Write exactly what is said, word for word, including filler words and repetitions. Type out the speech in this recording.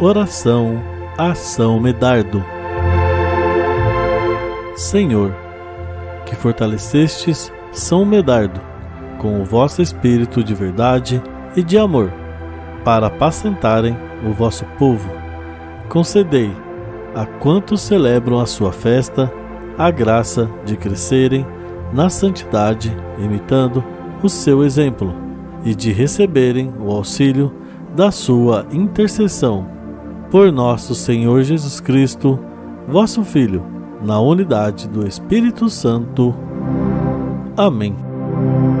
Oração a São Medardo. Senhor, que fortalecestes São Medardo com o vosso espírito de verdade e de amor, para apacentarem o vosso povo, concedei a quantos celebram a sua festa a graça de crescerem na santidade, imitando o seu exemplo, e de receberem o auxílio da sua intercessão. Por nosso Senhor Jesus Cristo, vosso Filho, na unidade do Espírito Santo. Amém.